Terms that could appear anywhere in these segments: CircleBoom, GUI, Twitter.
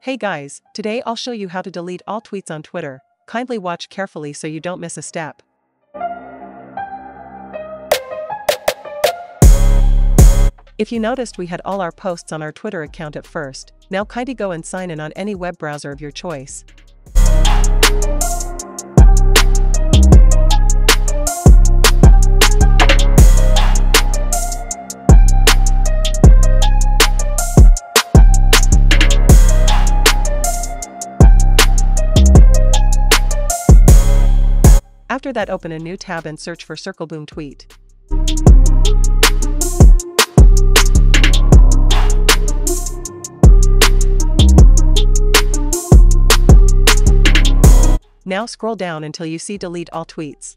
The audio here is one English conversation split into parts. Hey guys, today I'll show you how to delete all tweets on Twitter. Kindly watch carefully so you don't miss a step. If you noticed, we had all our posts on our Twitter account at first. Now kindly go and sign in on any web browser of your choice. After that, open a new tab and search for CircleBoom tweet. Now scroll down until you see delete all tweets.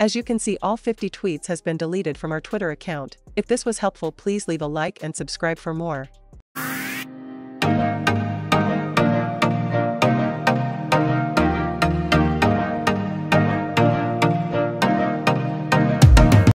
As you can see, all 50 tweets has been deleted from our Twitter account. If this was helpful, please leave a like and subscribe for more.